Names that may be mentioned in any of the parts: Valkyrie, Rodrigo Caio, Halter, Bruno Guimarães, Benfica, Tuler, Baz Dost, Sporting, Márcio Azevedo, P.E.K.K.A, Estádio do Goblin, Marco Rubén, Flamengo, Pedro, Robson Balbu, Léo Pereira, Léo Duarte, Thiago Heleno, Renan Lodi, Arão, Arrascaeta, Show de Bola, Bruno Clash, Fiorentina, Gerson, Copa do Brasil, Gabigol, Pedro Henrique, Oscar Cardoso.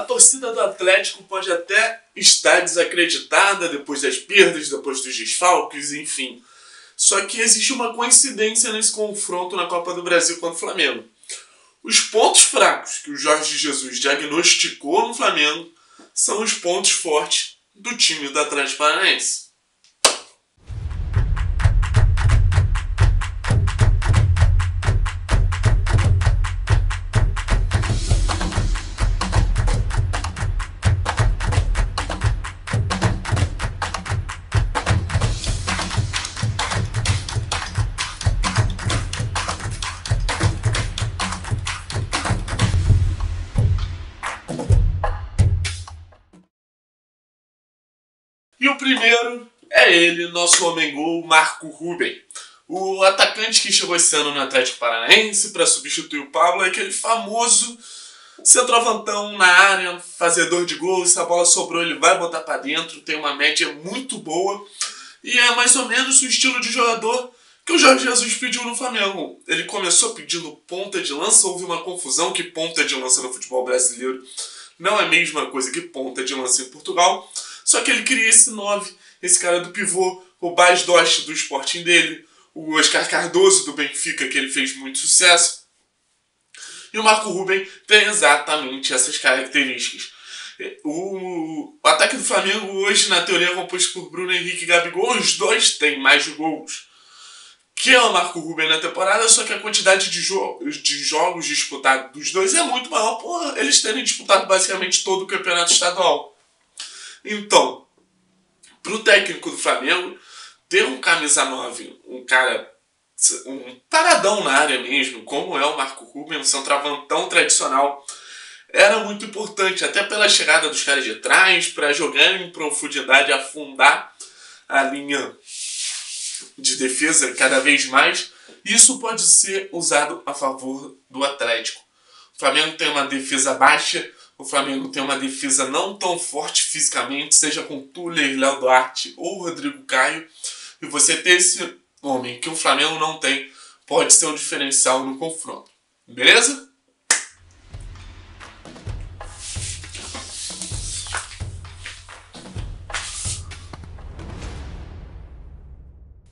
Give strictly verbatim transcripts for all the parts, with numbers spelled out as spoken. A torcida do Atlético pode até estar desacreditada depois das perdas, depois dos desfalques, enfim. Só que existe uma coincidência nesse confronto na Copa do Brasil contra o Flamengo. Os pontos fracos que o Jorge Jesus diagnosticou no Flamengo são os pontos fortes do time do Athletico Paranaense. E o primeiro é ele, nosso homem-gol, Marco Rubén. O atacante que chegou esse ano no Athletico Paranaense para substituir o Pablo é aquele famoso centroavantão na área, fazedor de gols. Se a bola sobrou, ele vai botar para dentro, tem uma média muito boa. E é mais ou menos o estilo de jogador que o Jorge Jesus pediu no Flamengo. Ele começou pedindo ponta de lança, houve uma confusão que ponta de lança no futebol brasileiro não é a mesma coisa que ponta de lança em Portugal. Só que ele queria esse nove, esse cara do pivô, o Baz Dost do Sporting dele, o Oscar Cardoso do Benfica, que ele fez muito sucesso. E o Marco Rubén tem exatamente essas características. O ataque do Flamengo hoje, na teoria, é composto por Bruno Henrique e Gabigol. Os dois têm mais gols que é o Marco Rubén na temporada, só que a quantidade de, jo de jogos disputados dos dois é muito maior por eles terem disputado basicamente todo o campeonato estadual. Então, para o técnico do Flamengo, ter um camisa nove, um cara, um paradão na área mesmo, como é o Marco Rubén, um centroavantão tradicional, era muito importante, até pela chegada dos caras de trás, para jogar em profundidade, afundar a linha de defesa cada vez mais. Isso pode ser usado a favor do Atlético. O Flamengo tem uma defesa baixa, o Flamengo tem uma defesa não tão forte fisicamente, seja com Tuler, Léo Duarte ou Rodrigo Caio. E você ter esse homem que o Flamengo não tem pode ser um diferencial no confronto. Beleza?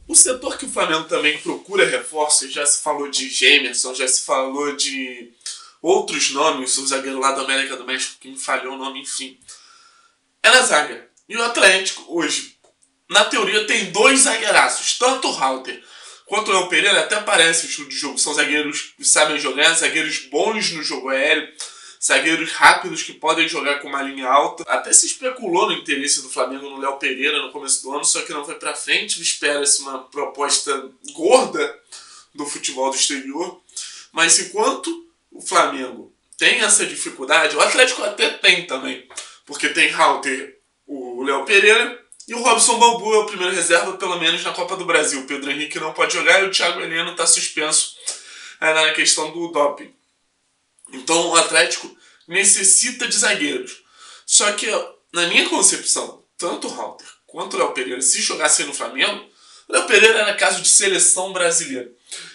O setor que o Flamengo também procura reforços, já se falou de Gerson, já se falou de outros nomes, o zagueiro lá da América do México que me falhou o nome, enfim, é na zaga. E o Atlético hoje, na teoria, tem dois zagueiraços, tanto o Halter quanto o Léo Pereira, até parece o estilo de jogo. São zagueiros que sabem jogar, zagueiros bons no jogo aéreo, zagueiros rápidos que podem jogar com uma linha alta. Até se especulou no interesse do Flamengo no Léo Pereira no começo do ano, só que não foi pra frente. Espera-se uma proposta gorda do futebol do exterior, mas enquanto o Flamengo tem essa dificuldade, o Atlético até tem também, porque tem Halter, o Léo Pereira, e o Robson Balbu é o primeiro reserva, pelo menos na Copa do Brasil. O Pedro Henrique não pode jogar e o Thiago Heleno está suspenso na questão do doping. Então o Atlético necessita de zagueiros. Só que, na minha concepção, tanto o Halter quanto o Léo Pereira, se jogassem no Flamengo, o Léo Pereira era caso de seleção brasileira.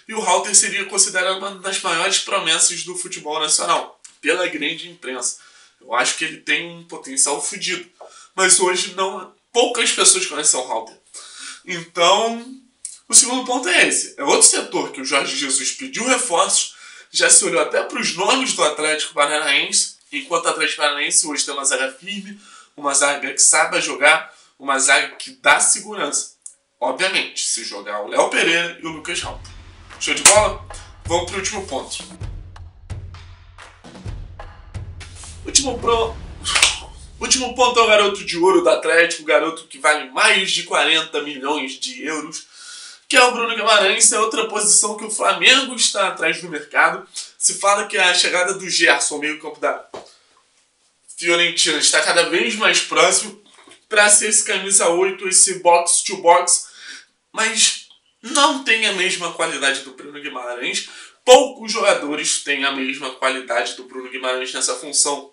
E o Halter seria considerado uma das maiores promessas do futebol nacional, pela grande imprensa. Eu acho que ele tem um potencial fodido. Mas hoje não, poucas pessoas conhecem o Halter. Então, o segundo ponto é esse. É outro setor que o Jorge Jesus pediu reforços, já se olhou até para os nomes do Athletico Paranaense, enquanto o Athletico Paranaense hoje tem uma zaga firme, uma zaga que sabe jogar, uma zaga que dá segurança. Obviamente, se jogar o Léo Pereira e o Lucas Halter. Show de bola? Vamos para o último ponto. Último, pro... último ponto é o garoto de ouro do Atlético, o garoto que vale mais de quarenta milhões de euros, que é o Bruno Guimarães. É outra posição que o Flamengo está atrás do mercado. Se fala que a chegada do Gerson ao meio-campo da Fiorentina está cada vez mais próximo para ser esse camisa oito, esse box-to-box, mas não tem a mesma qualidade do Bruno Guimarães. Poucos jogadores têm a mesma qualidade do Bruno Guimarães nessa função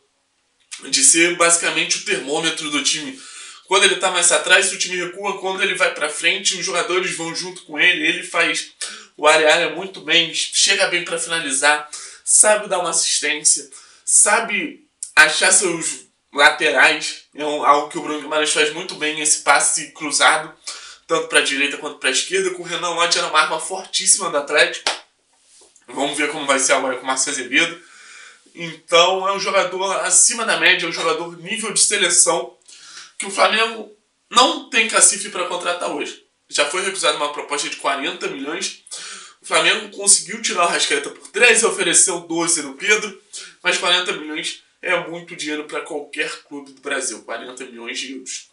de ser basicamente o termômetro do time. Quando ele está mais atrás, o time recua. Quando ele vai para frente, os jogadores vão junto com ele. Ele faz o área-área muito bem, chega bem para finalizar, sabe dar uma assistência, sabe achar seus laterais, é algo que o Bruno Guimarães faz muito bem, esse passe cruzado, tanto para a direita quanto para a esquerda, com o Renan Lodi era uma arma fortíssima do Atlético. Vamos ver como vai ser agora com o Márcio Azevedo. Então é um jogador acima da média, é um jogador nível de seleção, que o Flamengo não tem cacife para contratar hoje. Já foi recusada uma proposta de quarenta milhões, o Flamengo conseguiu tirar o Arrascaeta por treze, ofereceu doze no Pedro, mas quarenta milhões é muito dinheiro para qualquer clube do Brasil, quarenta milhões de euros.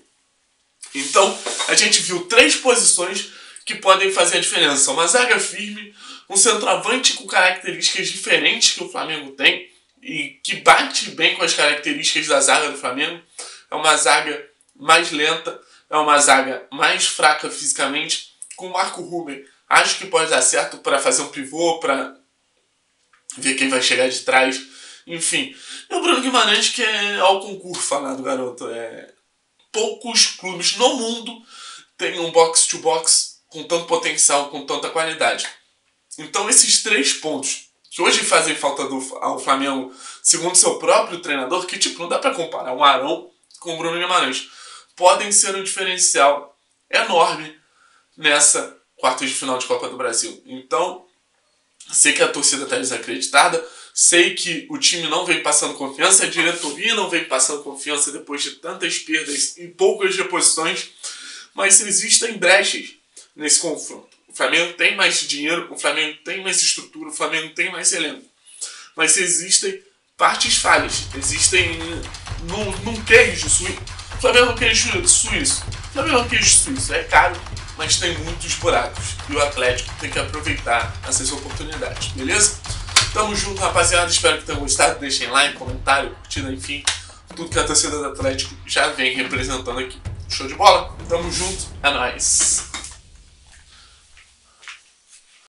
Então, a gente viu três posições que podem fazer a diferença. Uma zaga firme, um centroavante com características diferentes que o Flamengo tem e que bate bem com as características da zaga do Flamengo. É uma zaga mais lenta, é uma zaga mais fraca fisicamente. Com o Marco Rubén, acho que pode dar certo para fazer um pivô, para ver quem vai chegar de trás. Enfim, é o Bruno Guimarães que é ao concurso falar do garoto. É... Poucos clubes no mundo têm um box-to-box com tanto potencial, com tanta qualidade. Então esses três pontos que hoje fazem falta do, ao Flamengo, segundo seu próprio treinador, que tipo, não dá para comparar um Arão com o Bruno Guimarães, podem ser um diferencial enorme nessa quartas de final de Copa do Brasil. Então, sei que a torcida está desacreditada, sei que o time não vem passando confiança, a diretoria não vem passando confiança depois de tantas perdas e poucas reposições, mas existem brechas nesse confronto. O Flamengo tem mais dinheiro, o Flamengo tem mais estrutura, o Flamengo tem mais elenco. Mas existem partes falhas, existem num, num queijo suíço. O Flamengo é um queijo suíço. O Flamengo é um queijo suíço, é caro, mas tem muitos buracos. E o Atlético tem que aproveitar essas oportunidades, beleza? Tamo junto, rapaziada. Espero que tenham gostado. Deixem like, comentário, curtida, enfim. Tudo que a torcida do Atlético já vem representando aqui. Show de bola? Tamo junto. É nóis.